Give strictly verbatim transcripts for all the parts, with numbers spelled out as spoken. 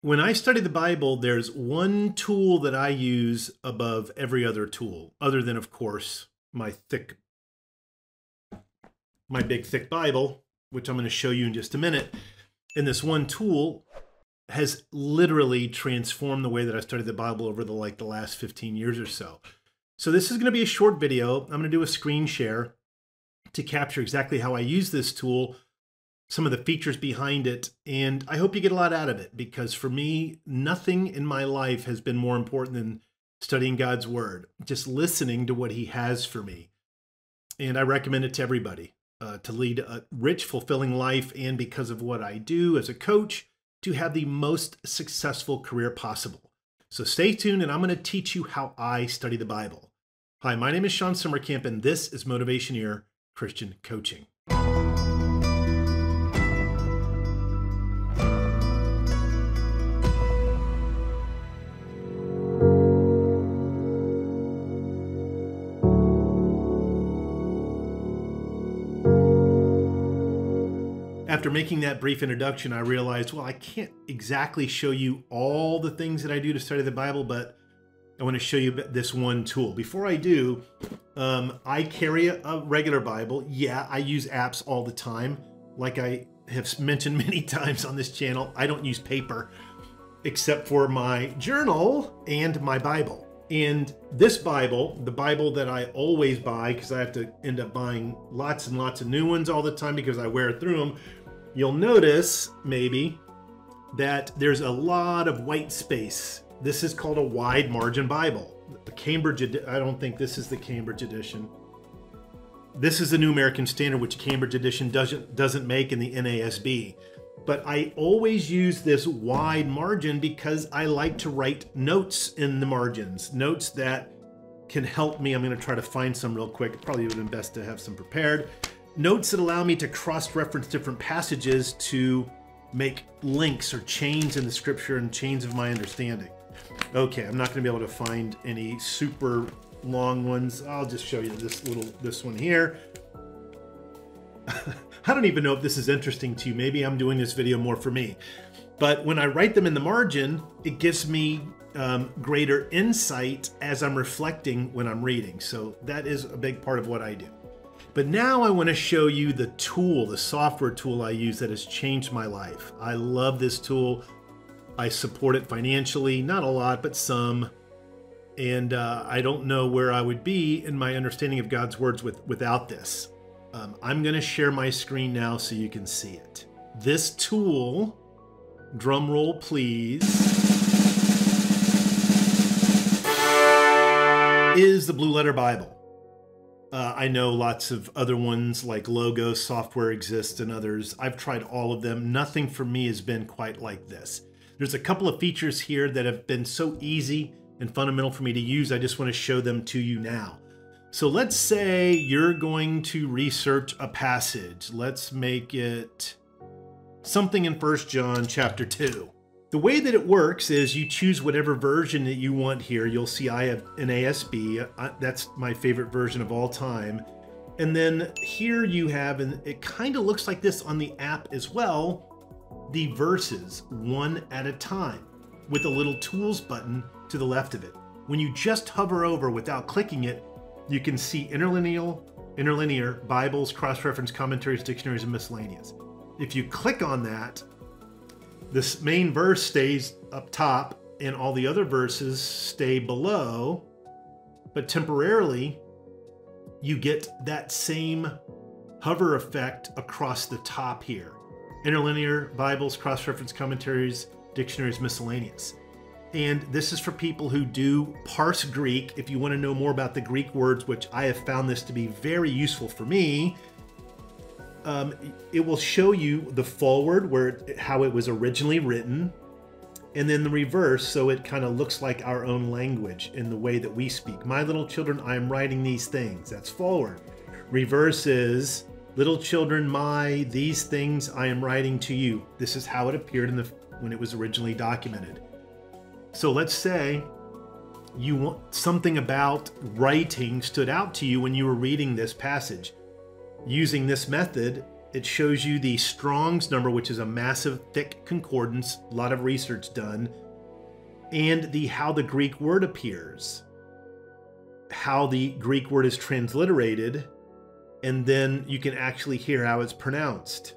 When I study the Bible, there's one tool that I use above every other tool, other than, of course, my thick, my big thick Bible, which I'm going to show you in just a minute. And this one tool has literally transformed the way that I study the Bible over the like the last fifteen years or so. So this is going to be a short video. I'm going to do a screen share to capture exactly how I use this tool, some of the features behind it, and I hope you get a lot out of it, because for me, nothing in my life has been more important than studying God's Word, just listening to what He has for me. And I recommend it to everybody uh, to lead a rich, fulfilling life, and because of what I do as a coach, to have the most successful career possible. So stay tuned, and I'm going to teach you how I study the Bible. Hi, my name is Sean Sommerkamp, and this is Motivationeer Christian Coaching. After making that brief introduction, I realized, well, I can't exactly show you all the things that I do to study the Bible, but I want to show you this one tool. Before I do, um, I carry a, a regular Bible. Yeah, I use apps all the time. Like I have mentioned many times on this channel, I don't use paper except for my journal and my Bible. And this Bible, the Bible that I always buy, because I have to end up buying lots and lots of new ones all the time because I wear through them, you'll notice, maybe, that there's a lot of white space. This is called a wide margin Bible. The Cambridge, I don't think this is the Cambridge edition. This is the New American Standard, which Cambridge edition doesn't, doesn't make in the N A S B. But I always use this wide margin because I like to write notes in the margins, notes that can help me. I'm gonna try to find some real quick. Probably would have been best to have some prepared. Notes that allow me to cross-reference different passages to make links or chains in the scripture and chains of my understanding. Okay, I'm not gonna be able to find any super long ones. I'll just show you this little, this one here. I don't even know if this is interesting to you. Maybe I'm doing this video more for me. But when I write them in the margin, it gives me um, greater insight as I'm reflecting when I'm reading. So that is a big part of what I do. But now I want to show you the tool, the software tool I use that has changed my life. I love this tool. I support it financially, not a lot, but some. And uh, I don't know where I would be in my understanding of God's words with, without this. Um, I'm going to share my screen now so you can see it. This tool, drum roll please, is the Blue Letter Bible. Uh, I know lots of other ones like Logos, Software Exists, and others. I've tried all of them. Nothing for me has been quite like this. There's a couple of features here that have been so easy and fundamental for me to use. I just want to show them to you now. So let's say you're going to research a passage. Let's make it something in First John chapter two. The way that it works is you choose whatever version that you want here. You'll see I have an N A S B. I, that's my favorite version of all time. And then here you have, and it kind of looks like this on the app as well, the verses one at a time with a little tools button to the left of it. When you just hover over without clicking it, you can see interlinear, interlinear Bibles, cross-reference commentaries, dictionaries, and miscellaneous. If you click on that, this main verse stays up top and all the other verses stay below, but temporarily you get that same hover effect across the top here. Interlinear Bibles, cross-reference commentaries, dictionaries, miscellaneous. And this is for people who do parse Greek. If you want to know more about the Greek words, which I have found this to be very useful for me, Um, it will show you the forward, where how it was originally written, and then the reverse, so it kind of looks like our own language in the way that we speak. My little children, I am writing these things. That's forward. Reverse is, little children, my, these things I am writing to you. This is how it appeared in the when it was originally documented. So let's say you want something about writing stood out to you when you were reading this passage. Using this method, It shows you the Strong's number, which is a massive, thick concordance, a lot of research done, and the how the Greek word appears, how the Greek word is transliterated, and then you can actually hear how it's pronounced.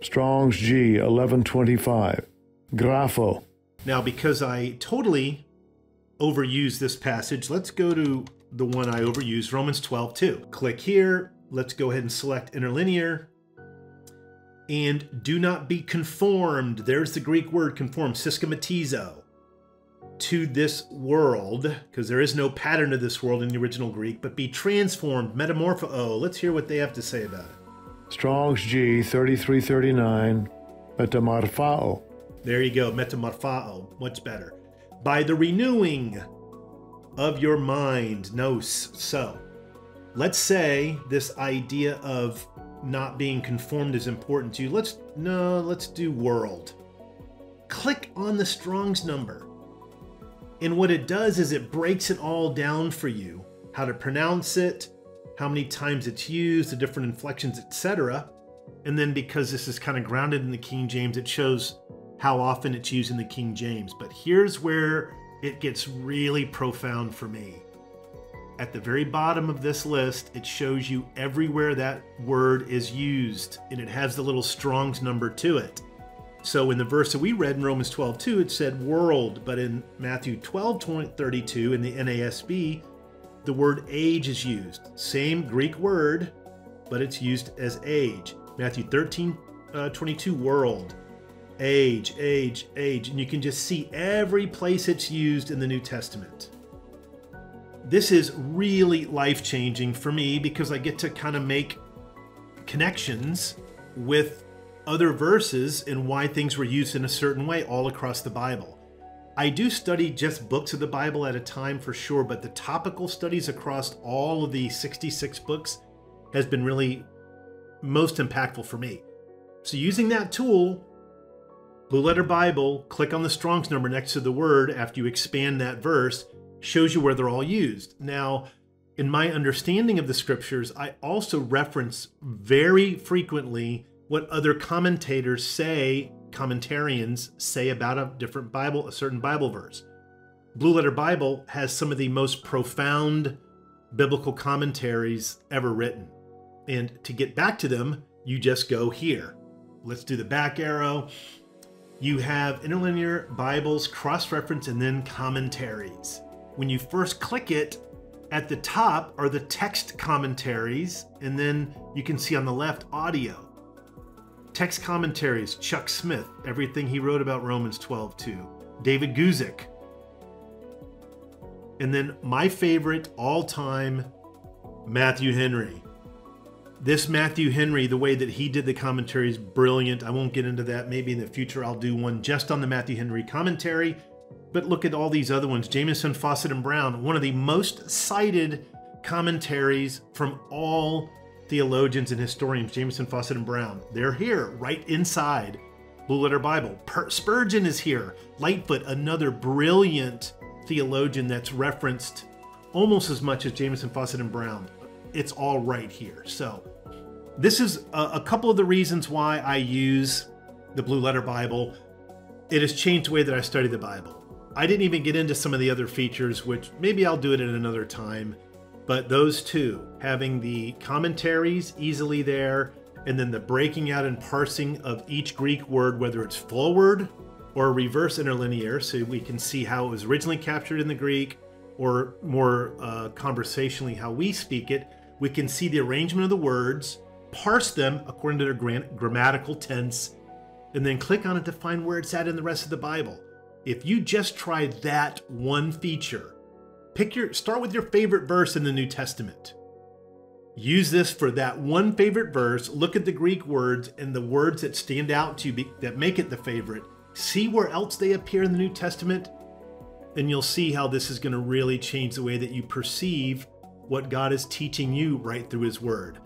Strong's G, eleven twenty-five, grapho. Now, because I totally overused this passage, let's go to the one I overused, Romans twelve two. Click here. Let's go ahead and select interlinear. And do not be conformed. There's the Greek word conform, syskematizo, to this world, because there is no pattern of this world in the original Greek, but be transformed, metamorphoó. Let's hear what they have to say about it. Strong's G, thirty-three thirty-nine, metamorphoó. There you go, metamorphoó, much better. By the renewing of your mind, nous, so. Let's say this idea of not being conformed is important to you. Let's, no, let's do world. Click on the Strong's number. And what it does is it breaks it all down for you. How to pronounce it, how many times it's used, the different inflections, et cetera. And then because this is kind of grounded in the King James, it shows how often it's used in the King James. But here's where it gets really profound for me. At the very bottom of this list, it shows you everywhere that word is used, and it has the little Strong's number to it. So in the verse that we read in Romans twelve two, it said world, but in Matthew twelve thirty-two in the N A S B, the word age is used. Same Greek word, but it's used as age. Matthew thirteen twenty-two, world, age, age, age. And you can just see every place it's used in the New Testament. This is really life-changing for me because I get to kind of make connections with other verses and why things were used in a certain way all across the Bible. I do study just books of the Bible at a time for sure, but the topical studies across all of the sixty-six books has been really most impactful for me. So using that tool, Blue Letter Bible, click on the Strong's number next to the word after you expand that verse, shows you where they're all used. Now, in my understanding of the scriptures, I also reference very frequently what other commentators say, commentarians say about a different Bible, a certain Bible verse. Blue Letter Bible has some of the most profound biblical commentaries ever written. And to get back to them, you just go here. Let's do the back arrow. You have interlinear Bibles, cross-reference, and then commentaries. When you first click it, at the top are the text commentaries, and then you can see on the left, audio. Text commentaries, Chuck Smith, everything he wrote about Romans twelve two, David Guzik. And then my favorite all-time, Matthew Henry. This Matthew Henry, the way that he did the commentary is brilliant. I won't get into that. Maybe in the future I'll do one just on the Matthew Henry commentary. But look at all these other ones. Jameson, Fawcett, and Brown, one of the most cited commentaries from all theologians and historians, Jameson, Fawcett, and Brown. They're here, right inside Blue Letter Bible. Per Spurgeon is here. Lightfoot, another brilliant theologian that's referenced almost as much as Jameson, Fawcett, and Brown. It's all right here. So this is a, a couple of the reasons why I use the Blue Letter Bible. It has changed the way that I study the Bible. I didn't even get into some of the other features, which maybe I'll do it at another time, but those two, having the commentaries easily there, and then the breaking out and parsing of each Greek word, whether it's forward or reverse interlinear, so we can see how it was originally captured in the Greek, or more uh, conversationally how we speak it. We can see the arrangement of the words, parse them according to their gram- grammatical tense, and then click on it to find where it's at in the rest of the Bible. If you just try that one feature, pick your, start with your favorite verse in the New Testament. Use this for that one favorite verse, look at the Greek words and the words that stand out to you that make it the favorite, see where else they appear in the New Testament, and you'll see how this is going to really change the way that you perceive what God is teaching you right through His Word.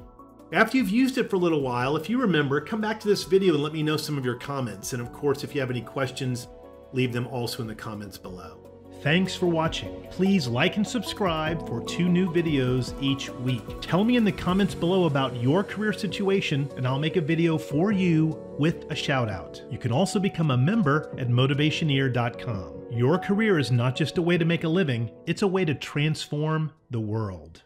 After you've used it for a little while, if you remember, come back to this video and let me know some of your comments. And of course, if you have any questions, leave them also in the comments below. Thanks for watching. Please like and subscribe for two new videos each week. Tell me in the comments below about your career situation, and I'll make a video for you with a shout out. You can also become a member at motivationeer dot com. Your career is not just a way to make a living, it's a way to transform the world.